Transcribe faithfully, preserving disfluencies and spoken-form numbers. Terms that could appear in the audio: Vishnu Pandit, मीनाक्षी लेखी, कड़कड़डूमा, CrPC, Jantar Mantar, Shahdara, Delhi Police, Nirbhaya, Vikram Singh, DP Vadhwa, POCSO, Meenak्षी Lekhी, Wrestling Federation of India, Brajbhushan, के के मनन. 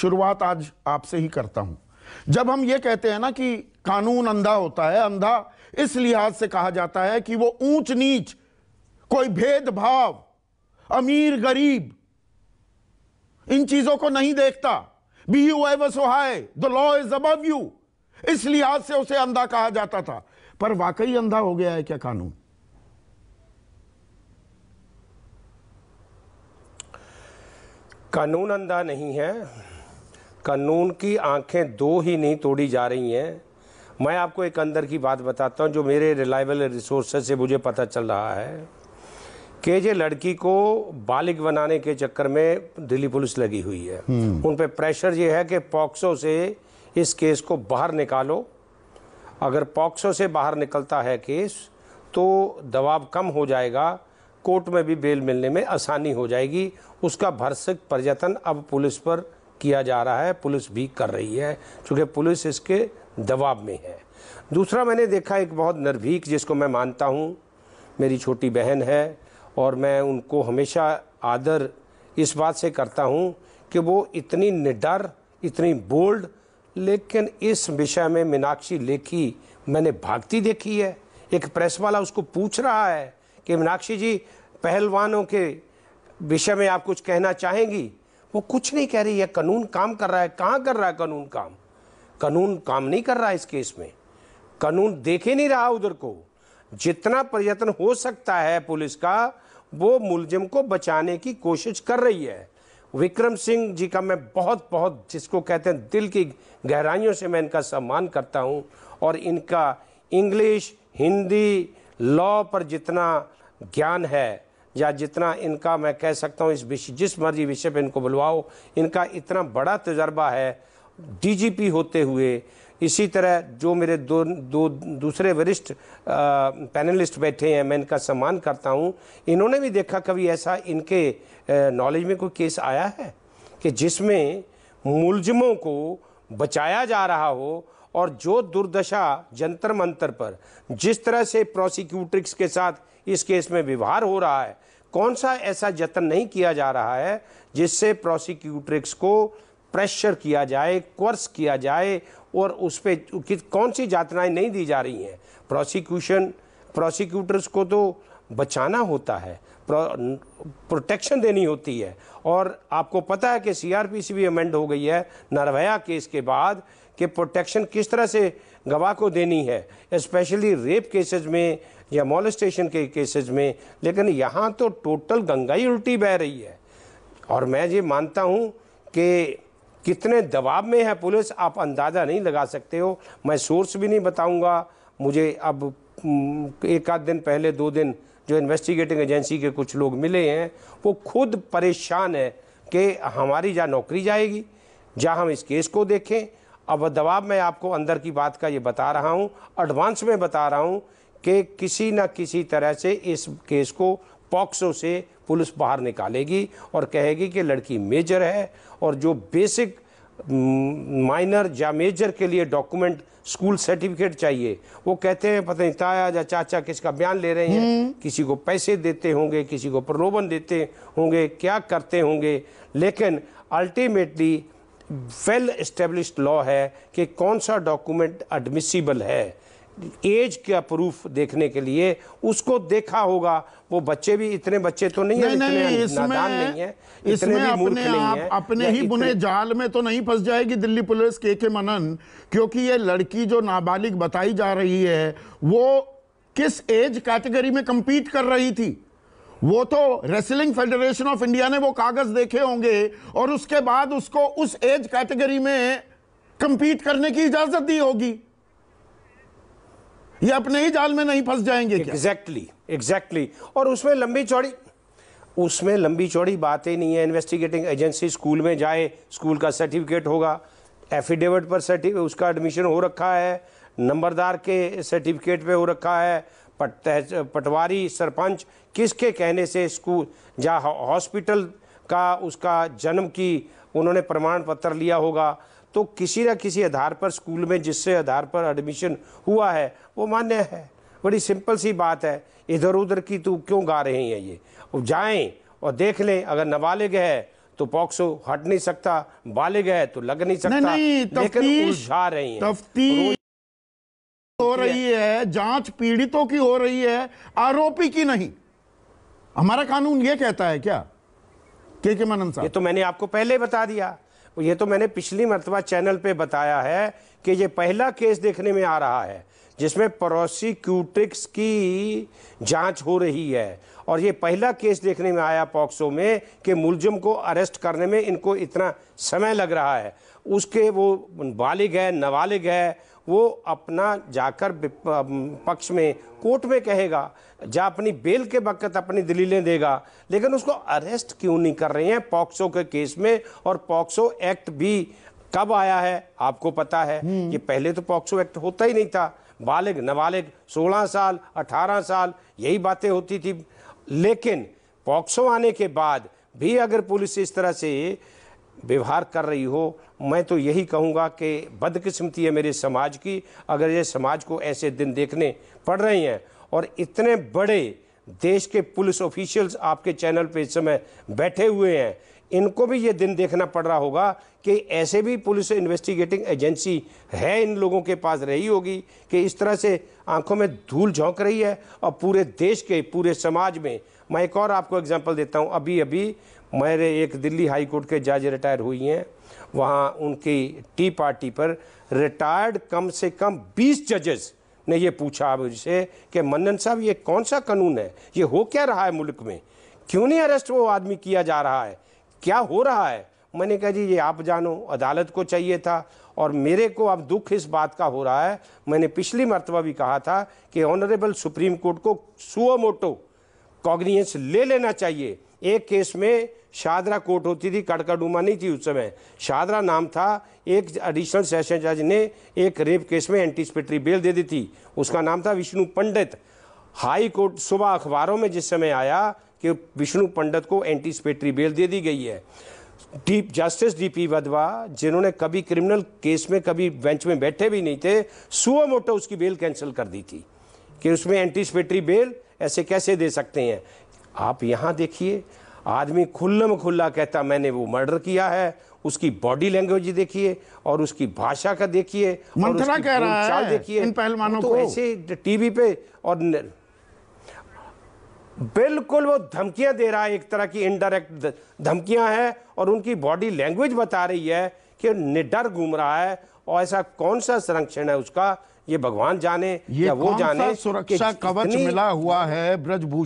शुरुआत आज आपसे ही करता हूं। जब हम ये कहते हैं ना कि कानून अंधा होता है, अंधा इस लिहाज से कहा जाता है कि वो ऊंच नीच, कोई भेदभाव, अमीर गरीब, इन चीजों को नहीं देखता। Be ever so high, the law is above you, इस लिहाज से उसे अंधा कहा जाता था। पर वाकई अंधा हो गया है क्या कानून? कानून अंधा नहीं है, कानून की आंखें दो ही नहीं तोड़ी जा रही हैं। मैं आपको एक अंदर की बात बताता हूं जो मेरे रिलायबल रिसोर्सेज से मुझे पता चल रहा है कि ये लड़की को बालिग बनाने के चक्कर में दिल्ली पुलिस लगी हुई है। उन पे प्रेशर ये है कि पॉक्सो से इस केस को बाहर निकालो, अगर पॉक्सो से बाहर निकलता है केस तो दबाव कम हो जाएगा, कोर्ट में भी बेल मिलने में आसानी हो जाएगी। उसका भरसक प्रयत्न अब पुलिस पर किया जा रहा है, पुलिस भी कर रही है क्योंकि पुलिस इसके दबाव में है। दूसरा मैंने देखा एक बहुत निर्भीक, जिसको मैं मानता हूँ, मेरी छोटी बहन है और मैं उनको हमेशा आदर इस बात से करता हूँ कि वो इतनी निडर, इतनी बोल्ड, लेकिन इस विषय में मीनाक्षी लेखी मैंने भागती देखी है। एक प्रेस वाला उसको पूछ रहा है कि मीनाक्षी जी पहलवानों के विषय में आप कुछ कहना चाहेंगी? वो कुछ नहीं कह रही है, कानून काम कर रहा है। कहाँ कर रहा है कानून काम? कानून काम नहीं कर रहा है इस केस में, कानून देखे नहीं रहा उधर को। जितना प्रयत्न हो सकता है पुलिस का वो मुलजिम को बचाने की कोशिश कर रही है। विक्रम सिंह जी का मैं बहुत बहुत जिसको कहते हैं दिल की गहराइयों से मैं इनका सम्मान करता हूं और इनका इंग्लिश, हिंदी, लॉ पर जितना ज्ञान है या जितना इनका मैं कह सकता हूं इस विषय, जिस मर्जी विषय पे इनको बुलवाओ, इनका इतना बड़ा तजर्बा है डीजीपी होते हुए। इसी तरह जो मेरे दो दो दूसरे वरिष्ठ पैनलिस्ट बैठे हैं, मैं इनका सम्मान करता हूं। इन्होंने भी देखा कभी ऐसा इनके नॉलेज में कोई केस आया है कि जिसमें मुलजिमों को बचाया जा रहा हो? और जो दुर्दशा जंतर मंतर पर जिस तरह से प्रोसिक्यूटर्स के साथ इस केस में व्यवहार हो रहा है, कौन सा ऐसा यत्न नहीं किया जा रहा है जिससे प्रोसिक्यूटर्स को प्रेशर किया जाए, कोर्स किया जाए और उस पर कौन सी यातनाएं नहीं दी जा रही हैं? प्रोसिक्यूशन प्रोसिक्यूटर्स को तो बचाना होता है, प्रो, प्रोटेक्शन देनी होती है। और आपको पता है कि सीआरपीसी भी अमेंड हो गई है निर्भया केस के बाद कि प्रोटेक्शन किस तरह से गवाह को देनी है, स्पेशली रेप केसेस में या मॉलेस्टेशन के केसेस में। लेकिन यहाँ तो टोटल गंगा ही उल्टी बह रही है और मैं ये मानता हूँ कि कितने दबाव में है पुलिस आप अंदाज़ा नहीं लगा सकते हो। मैं सोर्स भी नहीं बताऊंगा, मुझे अब एक आध दिन पहले दो दिन जो इन्वेस्टिगेटिंग एजेंसी के कुछ लोग मिले हैं वो खुद परेशान है कि हमारी जहाँ नौकरी जाएगी, जहाँ हम इस केस को देखें। अब दबाव में आपको अंदर की बात का ये बता रहा हूँ, एडवांस में बता रहा हूँ कि किसी न किसी तरह से इस केस को पॉक्सो से पुलिस बाहर निकालेगी और कहेगी कि लड़की मेजर है और जो बेसिक माइनर या मेजर के लिए डॉक्यूमेंट स्कूल सर्टिफिकेट चाहिए, वो कहते हैं पता नहीं ताया या चाचा किसका बयान ले रहे हैं, किसी को पैसे देते होंगे, किसी को प्रलोभन देते होंगे, क्या करते होंगे। लेकिन अल्टीमेटली वेल एस्टेब्लिश्ड लॉ है कि कौन सा डॉक्यूमेंट एडमिसिबल है, एज का प्रूफ देखने के लिए उसको देखा होगा। वो बच्चे भी इतने बच्चे तो नहीं, नहीं, नहीं, इतने इसमें, नादान नहीं है, इतने भी मूर्ख नहीं आप, है, अपने ही बुने जाल में तो नहीं फंस जाएगी दिल्ली पुलिस के के मनन? क्योंकि ये लड़की जो नाबालिग बताई जा रही है वो किस एज कैटेगरी में कंपीट कर रही थी? वो तो रेसलिंग फेडरेशन ऑफ इंडिया ने वो कागज देखे होंगे और उसके बाद उसको उस एज कैटेगरी में कंपीट करने की इजाजत दी होगी। ये अपने ही जाल में नहीं फंस जाएंगे? एग्जैक्टली एग्जैक्टली और उसमें लंबी चौड़ी उसमें लंबी चौड़ी बातें नहीं है। इन्वेस्टिगेटिंग एजेंसी स्कूल में जाए, स्कूल का सर्टिफिकेट होगा, एफिडेविट पर सर्टिफिकेट उसका एडमिशन हो रखा है, नंबरदार के सर्टिफिकेट पे हो रखा है, पट पटवारी सरपंच किसके कहने से स्कूल या हॉस्पिटल का उसका जन्म की उन्होंने प्रमाण पत्र लिया होगा। तो किसी ना किसी आधार पर स्कूल में जिससे आधार पर एडमिशन हुआ है वो मान्य है। बड़ी सिंपल सी बात है, इधर उधर की तू क्यों गा रहे हैं? ये जाएं और देख लें, अगर नाबालिग है तो पॉक्सो हट नहीं सकता, बालिग है तो लग नहीं सकता। नहीं, नहीं, लेकिन उलझा रही है, तफ्तीश हो रही है, जांच पीड़ितों की हो रही है, आरोपी की नहीं। हमारा कानून ये कहता है क्या? के के मनन साहब, ये तो मैंने आपको पहले बता दिया, ये तो मैंने पिछली मरतबा चैनल पे बताया है कि ये पहला केस देखने में आ रहा है जिसमें प्रोसिक्यूटिक्स की जांच हो रही है, और ये पहला केस देखने में आया पॉक्सो में कि मुलजिम को अरेस्ट करने में इनको इतना समय लग रहा है। उसके वो बालिग है नाबालिग है, वो अपना जाकर पक्ष में कोर्ट में कहेगा, जा अपनी बेल के वक्त अपनी दलीलें देगा, लेकिन उसको अरेस्ट क्यों नहीं कर रहे हैं पॉक्सो के केस में? और पॉक्सो एक्ट भी कब आया है आपको पता है, ये पहले तो पॉक्सो एक्ट होता ही नहीं था। बालिग नाबालिग सोलह साल अठारह साल यही बातें होती थी, लेकिन पॉक्सो आने के बाद भी अगर पुलिस इस तरह से व्यवहार कर रही हो, मैं तो यही कहूँगा कि बदकिस्मती है मेरे समाज की, अगर ये समाज को ऐसे दिन देखने पड़ रहे हैं। और इतने बड़े देश के पुलिस ऑफिशियल्स आपके चैनल पे इस समय बैठे हुए हैं, इनको भी ये दिन देखना पड़ रहा होगा कि ऐसे भी पुलिस इन्वेस्टिगेटिंग एजेंसी है, इन लोगों के पास रही होगी कि इस तरह से आंखों में धूल झोंक रही है। और पूरे देश के पूरे समाज में मैं एक और आपको एग्जांपल देता हूं। अभी अभी मेरे एक दिल्ली हाई कोर्ट के जज रिटायर हुई हैं, वहां उनकी टी पार्टी पर रिटायर्ड कम से कम बीस जजेस ने ये पूछा मुझसे कि मन्नन साहब ये कौन सा कानून है, ये हो क्या रहा है मुल्क में, क्यों नहीं अरेस्ट वो आदमी किया जा रहा है, क्या हो रहा है? मैंने कहा जी ये आप जानो, अदालत को चाहिए था। और मेरे को अब दुख इस बात का हो रहा है, मैंने पिछली मरतबा भी कहा था कि ऑनरेबल सुप्रीम कोर्ट को सुओ मोटो कॉग्नियंस ले लेना चाहिए। एक केस में शाहदरा कोर्ट होती थी, कड़कड़डूमा नहीं थी उस समय, शाहदरा नाम था, एक एडिशनल सेशन जज ने एक रेप केस में एंटीसिपेटरी बेल दे दी थी, उसका नाम था विष्णु पंडित। हाई कोर्ट सुबह अखबारों में जिस समय आया कि विष्णु पंडित को एंटीसिपेटरी बेल दे दी गई है। डीप जस्टिस डीपी वधवा, जिन्होंने कभी क्रिमिनल केस में कभी बेंच में बैठे भी नहीं थे, सुओ मोटो उसकी बेल कैंसिल कर दी थी कि उसमें एंटीसिपेटरी बेल ऐसे कैसे दे सकते हैं। आप यहाँ देखिए, आदमी खुल्लम खुल्ला कहता मैंने वो मर्डर किया है, उसकी बॉडी लैंग्वेज देखिए और उसकी भाषा का देखिए, मंथरा कह रहा है, देखिए इन पहलवानों को ऐसे टीवी पे, और बिल्कुल वो धमकियां दे रहा है, एक तरह की इनडायरेक्ट धमकियां हैं, और उनकी बॉडी लैंग्वेज बता रही है कि निडर घूम रहा है। और ऐसा कौन सा संरक्षण है उसका, ये भगवान जाने या वो जाने, सुरक्षा कवच मिला हुआ है ब्रजभूषण